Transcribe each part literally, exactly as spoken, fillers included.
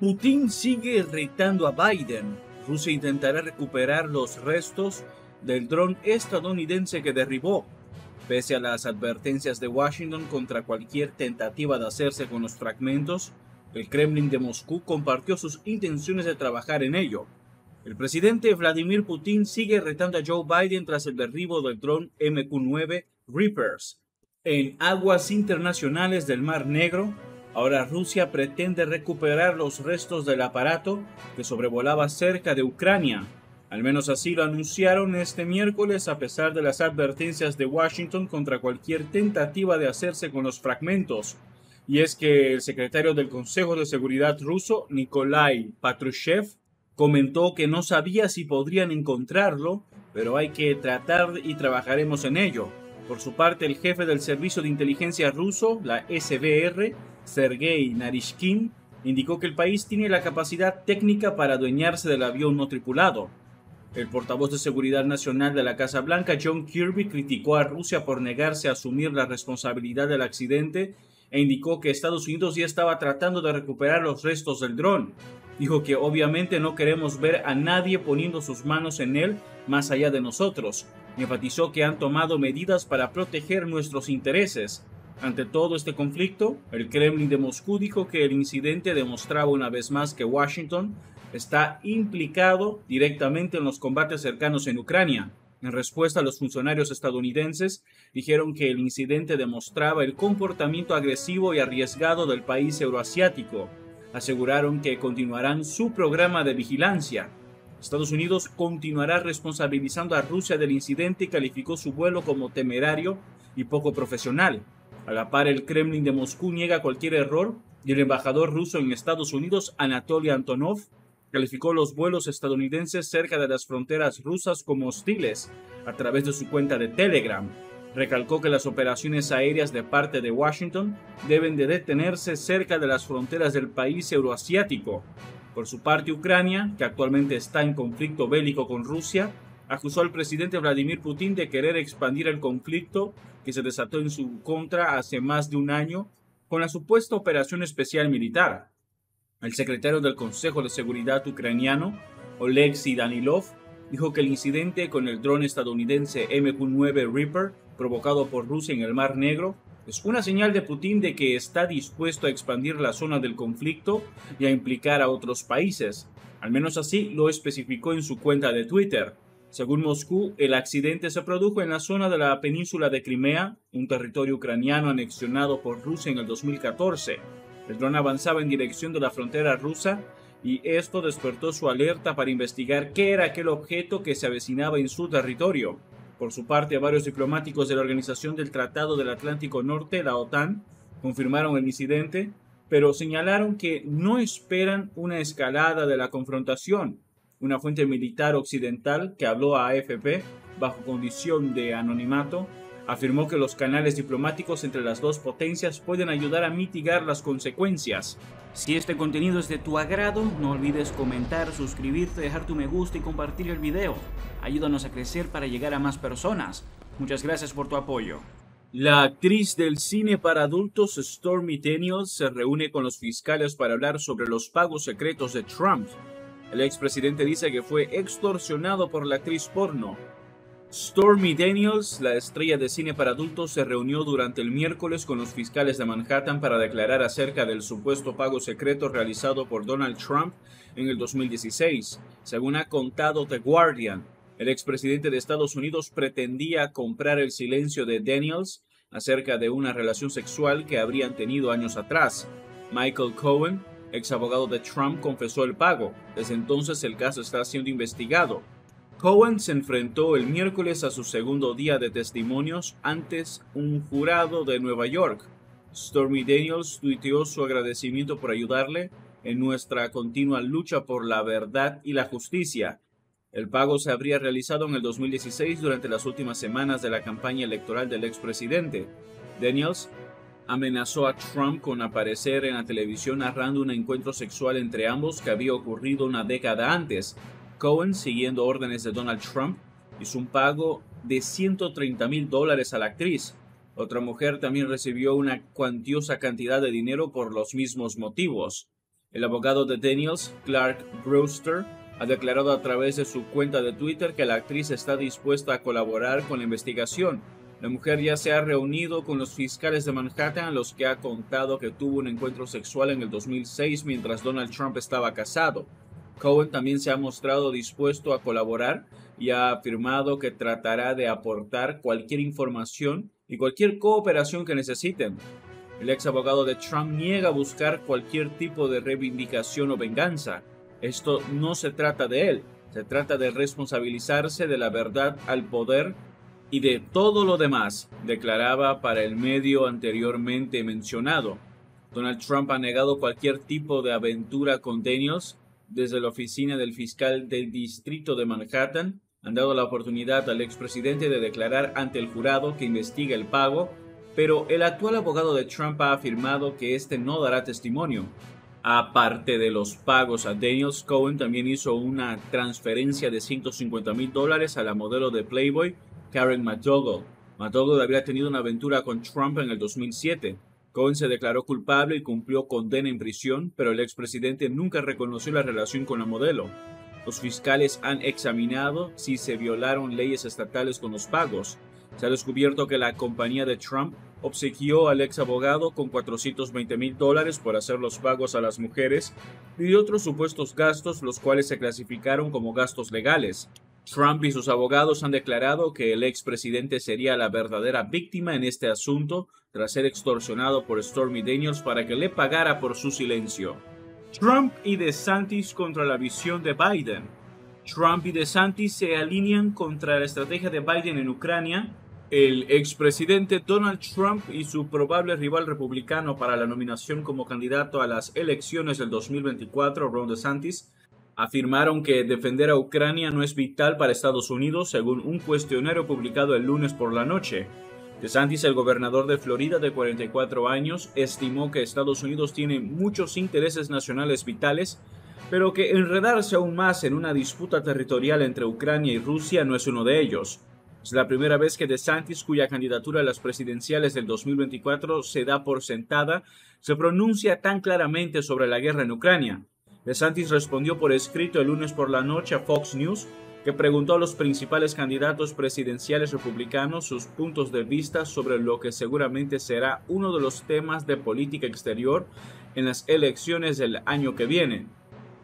Putin sigue retando a Biden. Rusia intentará recuperar los restos del dron estadounidense que derribó, pese a las advertencias de Washington contra cualquier tentativa de hacerse con los fragmentos. El Kremlin de Moscú compartió sus intenciones de trabajar en ello. El presidente Vladimir Putin sigue retando a Joe Biden tras el derribo del dron M Q nueve Reaper en aguas internacionales del Mar Negro. Ahora Rusia pretende recuperar los restos del aparato que sobrevolaba cerca de Ucrania. Al menos así lo anunciaron este miércoles, a pesar de las advertencias de Washington contra cualquier tentativa de hacerse con los fragmentos. Y es que el secretario del Consejo de Seguridad ruso, Nikolai Patrushev, comentó que no sabía si podrían encontrarlo, pero hay que tratar y trabajaremos en ello. Por su parte, el jefe del Servicio de Inteligencia ruso, la S V R, Sergey Narishkin, indicó que el país tiene la capacidad técnica para adueñarse del avión no tripulado. El portavoz de Seguridad Nacional de la Casa Blanca, John Kirby, criticó a Rusia por negarse a asumir la responsabilidad del accidente e indicó que Estados Unidos ya estaba tratando de recuperar los restos del dron. Dijo que obviamente no queremos ver a nadie poniendo sus manos en él más allá de nosotros. Enfatizó que han tomado medidas para proteger nuestros intereses. Ante todo este conflicto, el Kremlin de Moscú dijo que el incidente demostraba una vez más que Washington está implicado directamente en los combates cercanos en Ucrania. En respuesta, los funcionarios estadounidenses dijeron que el incidente demostraba el comportamiento agresivo y arriesgado del país euroasiático. Aseguraron que continuarán su programa de vigilancia. Estados Unidos continuará responsabilizando a Rusia del incidente y calificó su vuelo como temerario y poco profesional. A la par, el Kremlin de Moscú niega cualquier error y el embajador ruso en Estados Unidos, Anatoly Antonov, calificó los vuelos estadounidenses cerca de las fronteras rusas como hostiles a través de su cuenta de Telegram. Recalcó que las operaciones aéreas de parte de Washington deben de detenerse cerca de las fronteras del país euroasiático. Por su parte, Ucrania, que actualmente está en conflicto bélico con Rusia, acusó al presidente Vladimir Putin de querer expandir el conflicto que se desató en su contra hace más de un año con la supuesta operación especial militar. El secretario del Consejo de Seguridad ucraniano, Oleksiy Danilov, dijo que el incidente con el dron estadounidense M Q nueve Reaper provocado por Rusia en el Mar Negro es una señal de Putin de que está dispuesto a expandir la zona del conflicto y a implicar a otros países. Al menos así lo especificó en su cuenta de Twitter. Según Moscú, el accidente se produjo en la zona de la península de Crimea, un territorio ucraniano anexionado por Rusia en el dos mil catorce. El dron avanzaba en dirección de la frontera rusa y esto despertó su alerta para investigar qué era aquel objeto que se avecinaba en su territorio. Por su parte, varios diplomáticos de la Organización del Tratado del Atlántico Norte, la OTAN, confirmaron el incidente, pero señalaron que no esperan una escalada de la confrontación. Una fuente militar occidental que habló a A F P bajo condición de anonimato afirmó que los canales diplomáticos entre las dos potencias pueden ayudar a mitigar las consecuencias. Si este contenido es de tu agrado, no olvides comentar, suscribirte, dejar tu me gusta y compartir el video. Ayúdanos a crecer para llegar a más personas. Muchas gracias por tu apoyo. La actriz del cine para adultos Stormy Daniels se reúne con los fiscales para hablar sobre los pagos secretos de Trump. El expresidente dice que fue extorsionado por la actriz porno. Stormy Daniels, la estrella de cine para adultos, se reunió durante el miércoles con los fiscales de Manhattan para declarar acerca del supuesto pago secreto realizado por Donald Trump en el dos mil dieciséis. Según ha contado The Guardian, el expresidente de Estados Unidos pretendía comprar el silencio de Daniels acerca de una relación sexual que habrían tenido años atrás. Michael Cohen, ex abogado de Trump, confesó el pago. Desde entonces el caso está siendo investigado. Cohen se enfrentó el miércoles a su segundo día de testimonios ante un jurado de Nueva York. Stormy Daniels tuiteó su agradecimiento por ayudarle en nuestra continua lucha por la verdad y la justicia. El pago se habría realizado en el dos mil dieciséis durante las últimas semanas de la campaña electoral del expresidente. Daniels amenazó a Trump con aparecer en la televisión narrando un encuentro sexual entre ambos que había ocurrido una década antes. Cohen, siguiendo órdenes de Donald Trump, hizo un pago de ciento treinta mil dólares a la actriz. Otra mujer también recibió una cuantiosa cantidad de dinero por los mismos motivos. El abogado de Daniels, Clark Brewster, ha declarado a través de su cuenta de Twitter que la actriz está dispuesta a colaborar con la investigación. La mujer ya se ha reunido con los fiscales de Manhattan, a los que ha contado que tuvo un encuentro sexual en el dos mil seis mientras Donald Trump estaba casado. Cohen también se ha mostrado dispuesto a colaborar y ha afirmado que tratará de aportar cualquier información y cualquier cooperación que necesiten. El ex abogado de Trump niega buscar cualquier tipo de reivindicación o venganza. Esto no se trata de él, se trata de responsabilizarse de la verdad al poder y de todo lo demás, declaraba para el medio anteriormente mencionado. Donald Trump ha negado cualquier tipo de aventura con Daniels. Desde la oficina del fiscal del distrito de Manhattan, han dado la oportunidad al expresidente de declarar ante el jurado que investiga el pago, pero el actual abogado de Trump ha afirmado que este no dará testimonio. Aparte de los pagos a Daniels, Cohen también hizo una transferencia de ciento cincuenta mil dólares a la modelo de Playboy, Karen McDougal. McDougal había tenido una aventura con Trump en el dos mil siete. Cohen se declaró culpable y cumplió condena en prisión, pero el expresidente nunca reconoció la relación con la modelo. Los fiscales han examinado si se violaron leyes estatales con los pagos. Se ha descubierto que la compañía de Trump obsequió al ex abogado con cuatrocientos veinte mil dólares por hacer los pagos a las mujeres y otros supuestos gastos, los cuales se clasificaron como gastos legales. Trump y sus abogados han declarado que el expresidente sería la verdadera víctima en este asunto tras ser extorsionado por Stormy Daniels para que le pagara por su silencio. Trump y DeSantis contra la visión de Biden. Trump y DeSantis se alinean contra la estrategia de Biden en Ucrania. El expresidente Donald Trump y su probable rival republicano para la nominación como candidato a las elecciones del dos mil veinticuatro, Ron DeSantis, afirmaron que defender a Ucrania no es vital para Estados Unidos, según un cuestionario publicado el lunes por la noche. DeSantis, el gobernador de Florida de cuarenta y cuatro años, estimó que Estados Unidos tiene muchos intereses nacionales vitales, pero que enredarse aún más en una disputa territorial entre Ucrania y Rusia no es uno de ellos. Es la primera vez que DeSantis, cuya candidatura a las presidenciales del dos mil veinticuatro se da por sentada, se pronuncia tan claramente sobre la guerra en Ucrania. DeSantis respondió por escrito el lunes por la noche a Fox News, que preguntó a los principales candidatos presidenciales republicanos sus puntos de vista sobre lo que seguramente será uno de los temas de política exterior en las elecciones del año que viene.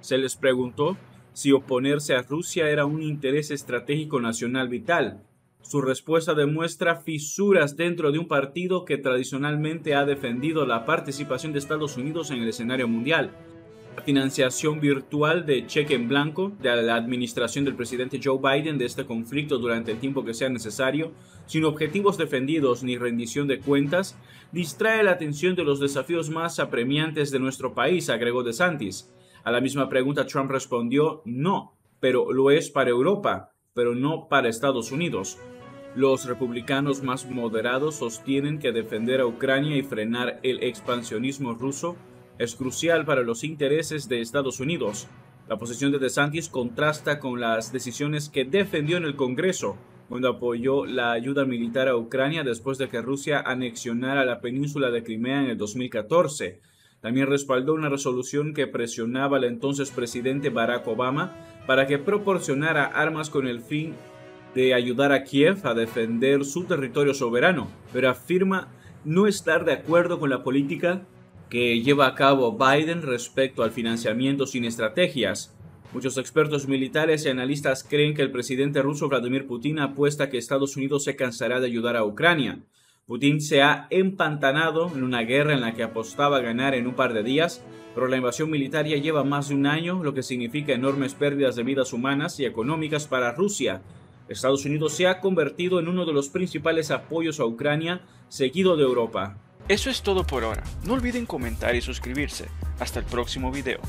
Se les preguntó si oponerse a Rusia era un interés estratégico nacional vital. Su respuesta demuestra fisuras dentro de un partido que tradicionalmente ha defendido la participación de Estados Unidos en el escenario mundial. La financiación virtual de cheque en blanco de la administración del presidente Joe Biden de este conflicto durante el tiempo que sea necesario, sin objetivos defendidos ni rendición de cuentas, distrae la atención de los desafíos más apremiantes de nuestro país, agregó DeSantis. A la misma pregunta, Trump respondió, no, pero lo es para Europa, pero no para Estados Unidos. Los republicanos más moderados sostienen que defender a Ucrania y frenar el expansionismo ruso es crucial para los intereses de Estados Unidos. La posición de DeSantis contrasta con las decisiones que defendió en el Congreso, cuando apoyó la ayuda militar a Ucrania después de que Rusia anexionara la península de Crimea en el dos mil catorce. También respaldó una resolución que presionaba al entonces presidente Barack Obama para que proporcionara armas con el fin de ayudar a Kiev a defender su territorio soberano, pero afirma no estar de acuerdo con la política que lleva a cabo Biden respecto al financiamiento sin estrategias. Muchos expertos militares y analistas creen que el presidente ruso Vladimir Putin apuesta que Estados Unidos se cansará de ayudar a Ucrania. Putin se ha empantanado en una guerra en la que apostaba a ganar en un par de días, pero la invasión militar ya lleva más de un año, lo que significa enormes pérdidas de vidas humanas y económicas para Rusia. Estados Unidos se ha convertido en uno de los principales apoyos a Ucrania, seguido de Europa. Eso es todo por ahora. No olviden comentar y suscribirse. Hasta el próximo video.